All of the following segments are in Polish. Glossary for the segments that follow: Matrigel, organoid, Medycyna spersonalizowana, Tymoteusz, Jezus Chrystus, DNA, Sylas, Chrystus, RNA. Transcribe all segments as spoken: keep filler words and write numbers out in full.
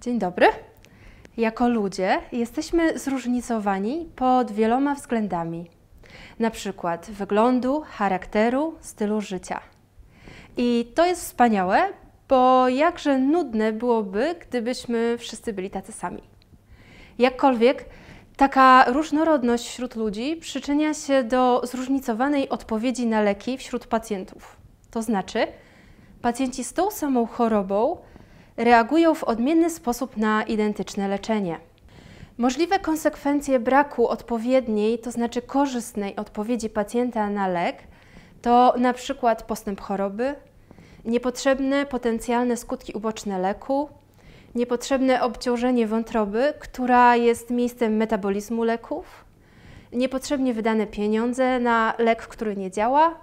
Dzień dobry. Jako ludzie jesteśmy zróżnicowani pod wieloma względami, na przykład wyglądu, charakteru, stylu życia. I to jest wspaniałe, bo jakże nudne byłoby, gdybyśmy wszyscy byli tacy sami. Jakkolwiek taka różnorodność wśród ludzi przyczynia się do zróżnicowanej odpowiedzi na leki wśród pacjentów. To znaczy, pacjenci z tą samą chorobą reagują w odmienny sposób na identyczne leczenie. Możliwe konsekwencje braku odpowiedniej, to znaczy korzystnej odpowiedzi pacjenta na lek to na przykład postęp choroby, niepotrzebne potencjalne skutki uboczne leku, niepotrzebne obciążenie wątroby, która jest miejscem metabolizmu leków, niepotrzebnie wydane pieniądze na lek, który nie działa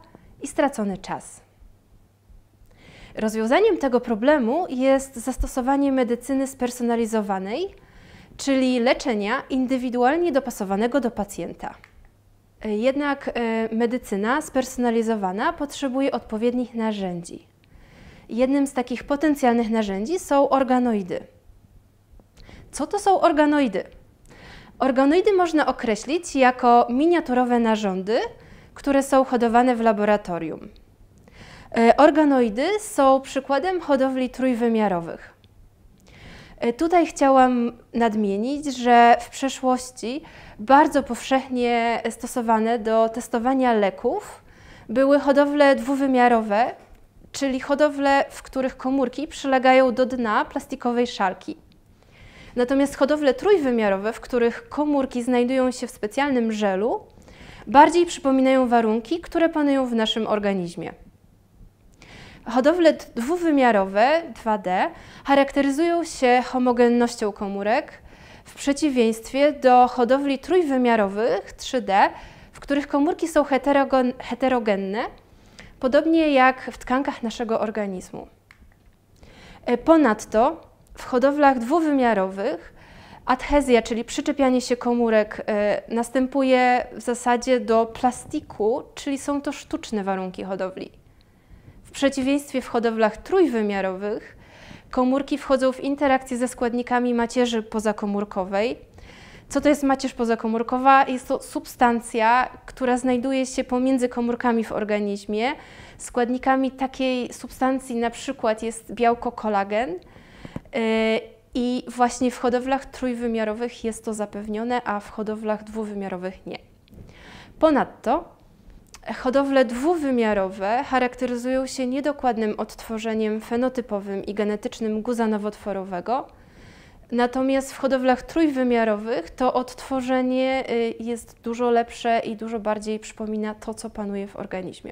i stracony czas. Rozwiązaniem tego problemu jest zastosowanie medycyny spersonalizowanej, czyli leczenia indywidualnie dopasowanego do pacjenta. Jednak medycyna spersonalizowana potrzebuje odpowiednich narzędzi. Jednym z takich potencjalnych narzędzi są organoidy. Co to są organoidy? Organoidy można określić jako miniaturowe narządy, które są hodowane w laboratorium. Organoidy są przykładem hodowli trójwymiarowych. Tutaj chciałam nadmienić, że w przeszłości bardzo powszechnie stosowane do testowania leków były hodowle dwuwymiarowe, czyli hodowle, w których komórki przylegają do dna plastikowej szalki. Natomiast hodowle trójwymiarowe, w których komórki znajdują się w specjalnym żelu, bardziej przypominają warunki, które panują w naszym organizmie. Hodowle dwuwymiarowe, dwa D, charakteryzują się homogennością komórek w przeciwieństwie do hodowli trójwymiarowych, trzy D, w których komórki są heterogenne, podobnie jak w tkankach naszego organizmu. Ponadto w hodowlach dwuwymiarowych adhezja, czyli przyczepianie się komórek, następuje w zasadzie do plastiku, czyli są to sztuczne warunki hodowli. W przeciwieństwie w hodowlach trójwymiarowych komórki wchodzą w interakcję ze składnikami macierzy pozakomórkowej. Co to jest macierz pozakomórkowa? Jest to substancja, która znajduje się pomiędzy komórkami w organizmie. Składnikami takiej substancji na przykład jest białko kolagen i właśnie w hodowlach trójwymiarowych jest to zapewnione, a w hodowlach dwuwymiarowych nie. Ponadto hodowle dwuwymiarowe charakteryzują się niedokładnym odtworzeniem fenotypowym i genetycznym guza nowotworowego, natomiast w hodowlach trójwymiarowych to odtworzenie jest dużo lepsze i dużo bardziej przypomina to, co panuje w organizmie.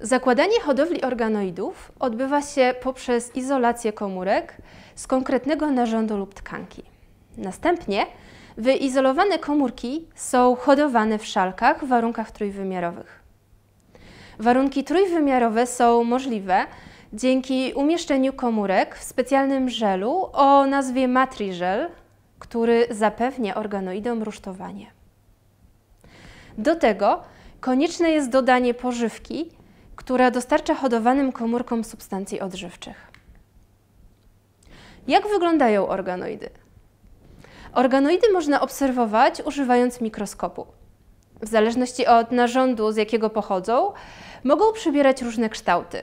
Zakładanie hodowli organoidów odbywa się poprzez izolację komórek z konkretnego narządu lub tkanki. Następnie wyizolowane komórki są hodowane w szalkach w warunkach trójwymiarowych. Warunki trójwymiarowe są możliwe dzięki umieszczeniu komórek w specjalnym żelu o nazwie Matrigel, który zapewnia organoidom rusztowanie. Do tego konieczne jest dodanie pożywki, która dostarcza hodowanym komórkom substancji odżywczych. Jak wyglądają organoidy? Organoidy można obserwować używając mikroskopu. W zależności od narządu, z jakiego pochodzą, mogą przybierać różne kształty.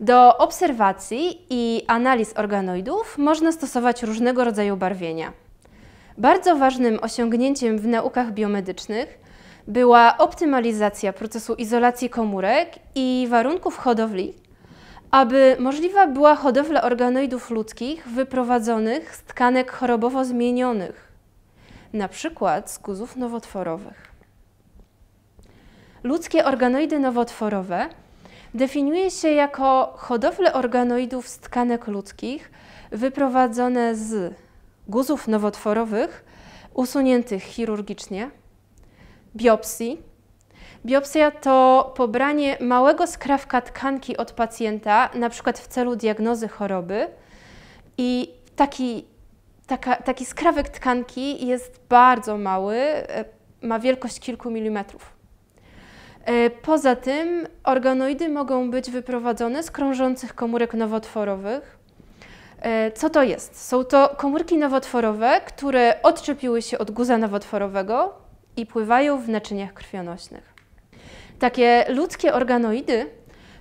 Do obserwacji i analiz organoidów można stosować różnego rodzaju barwienia. Bardzo ważnym osiągnięciem w naukach biomedycznych była optymalizacja procesu izolacji komórek i warunków hodowli, aby możliwa była hodowla organoidów ludzkich wyprowadzonych z tkanek chorobowo zmienionych, na przykład z guzów nowotworowych. Ludzkie organoidy nowotworowe definiuje się jako hodowlę organoidów z tkanek ludzkich wyprowadzone z guzów nowotworowych usuniętych chirurgicznie, biopsji. Biopsja to pobranie małego skrawka tkanki od pacjenta, na przykład w celu diagnozy choroby, i taki, taka, taki skrawek tkanki jest bardzo mały, ma wielkość kilku milimetrów. Poza tym organoidy mogą być wyprowadzone z krążących komórek nowotworowych, Co to jest? Są to komórki nowotworowe, które odczepiły się od guza nowotworowego i pływają w naczyniach krwionośnych. Takie ludzkie organoidy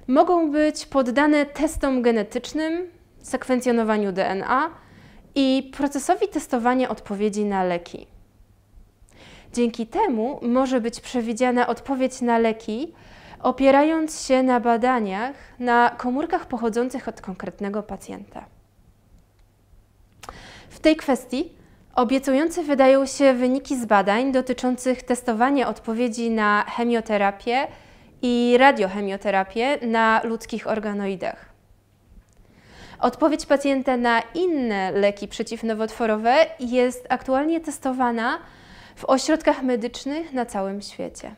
mogą być poddane testom genetycznym, sekwencjonowaniu D N A i procesowi testowania odpowiedzi na leki. Dzięki temu może być przewidziana odpowiedź na leki, opierając się na badaniach na komórkach pochodzących od konkretnego pacjenta. W tej kwestii obiecujące wydają się wyniki z badań dotyczących testowania odpowiedzi na chemioterapię i radiochemioterapię na ludzkich organoidach. Odpowiedź pacjenta na inne leki przeciwnowotworowe jest aktualnie testowana w ośrodkach medycznych na całym świecie.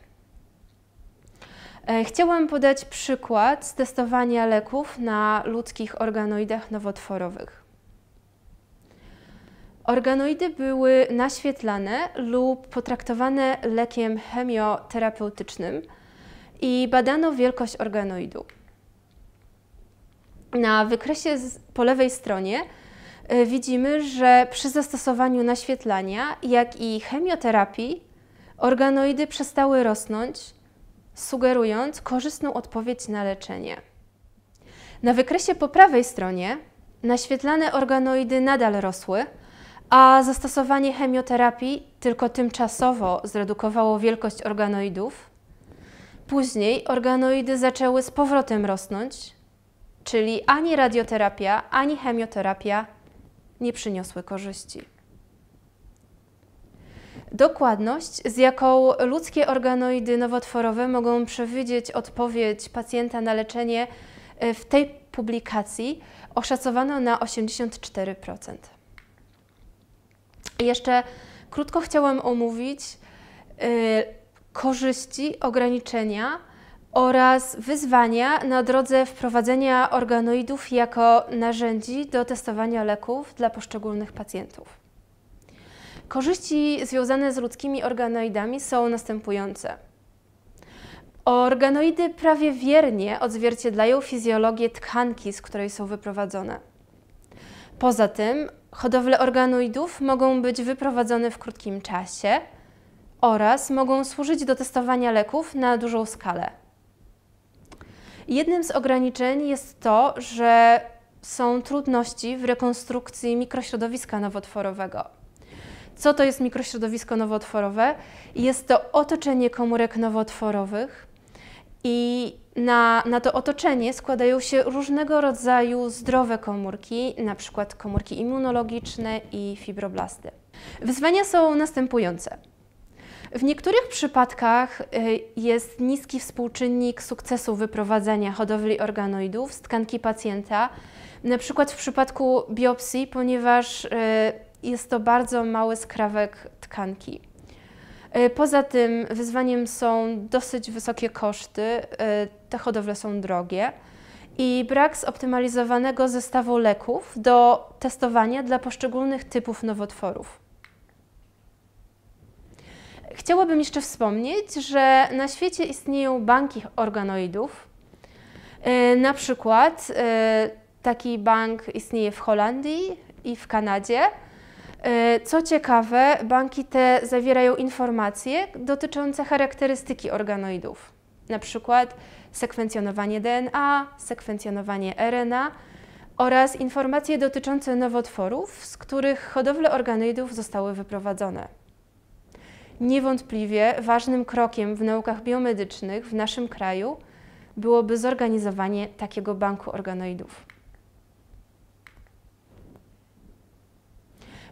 Chciałam podać przykład z testowania leków na ludzkich organoidach nowotworowych. Organoidy były naświetlane lub potraktowane lekiem chemioterapeutycznym i badano wielkość organoidu. Na wykresie po lewej stronie widzimy, że przy zastosowaniu naświetlania, jak i chemioterapii, organoidy przestały rosnąć, sugerując korzystną odpowiedź na leczenie. Na wykresie po prawej stronie naświetlane organoidy nadal rosły, a zastosowanie chemioterapii tylko tymczasowo zredukowało wielkość organoidów. Później organoidy zaczęły z powrotem rosnąć, czyli ani radioterapia, ani chemioterapia nie przyniosły korzyści. Dokładność, z jaką ludzkie organoidy nowotworowe mogą przewidzieć odpowiedź pacjenta na leczenie, w tej publikacji oszacowano na osiemdziesiąt cztery procent. Jeszcze krótko chciałam omówić yy, korzyści, ograniczenia oraz wyzwania na drodze wprowadzenia organoidów jako narzędzi do testowania leków dla poszczególnych pacjentów. Korzyści związane z ludzkimi organoidami są następujące. Organoidy prawie wiernie odzwierciedlają fizjologię tkanki, z której są wyprowadzone. Poza tym hodowle organoidów mogą być wyprowadzone w krótkim czasie oraz mogą służyć do testowania leków na dużą skalę. Jednym z ograniczeń jest to, że są trudności w rekonstrukcji mikrośrodowiska nowotworowego. Co to jest mikrośrodowisko nowotworowe? Jest to otoczenie komórek nowotworowych i na, na to otoczenie składają się różnego rodzaju zdrowe komórki, np. komórki immunologiczne i fibroblasty. Wyzwania są następujące. W niektórych przypadkach jest niski współczynnik sukcesu wyprowadzenia hodowli organoidów z tkanki pacjenta, np. w przypadku biopsji, ponieważ jest to bardzo mały skrawek tkanki. Poza tym wyzwaniem są dosyć wysokie koszty, te hodowle są drogie i brak zoptymalizowanego zestawu leków do testowania dla poszczególnych typów nowotworów. Chciałabym jeszcze wspomnieć, że na świecie istnieją banki organoidów. Na przykład taki bank istnieje w Holandii i w Kanadzie. Co ciekawe, banki te zawierają informacje dotyczące charakterystyki organoidów, na przykład sekwencjonowanie D N A, sekwencjonowanie R N A oraz informacje dotyczące nowotworów, z których hodowle organoidów zostały wyprowadzone. Niewątpliwie ważnym krokiem w naukach biomedycznych w naszym kraju byłoby zorganizowanie takiego banku organoidów.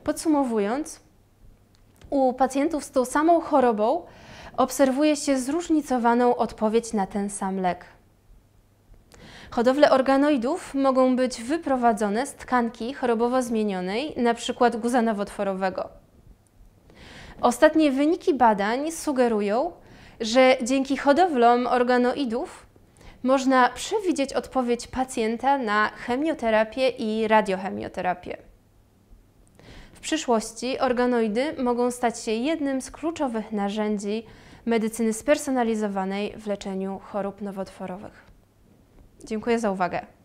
Podsumowując, u pacjentów z tą samą chorobą obserwuje się zróżnicowaną odpowiedź na ten sam lek. Hodowle organoidów mogą być wyprowadzone z tkanki chorobowo zmienionej, np. guza nowotworowego. Ostatnie wyniki badań sugerują, że dzięki hodowlom organoidów można przewidzieć odpowiedź pacjenta na chemioterapię i radiochemioterapię. W przyszłości organoidy mogą stać się jednym z kluczowych narzędzi medycyny spersonalizowanej w leczeniu chorób nowotworowych. Dziękuję za uwagę.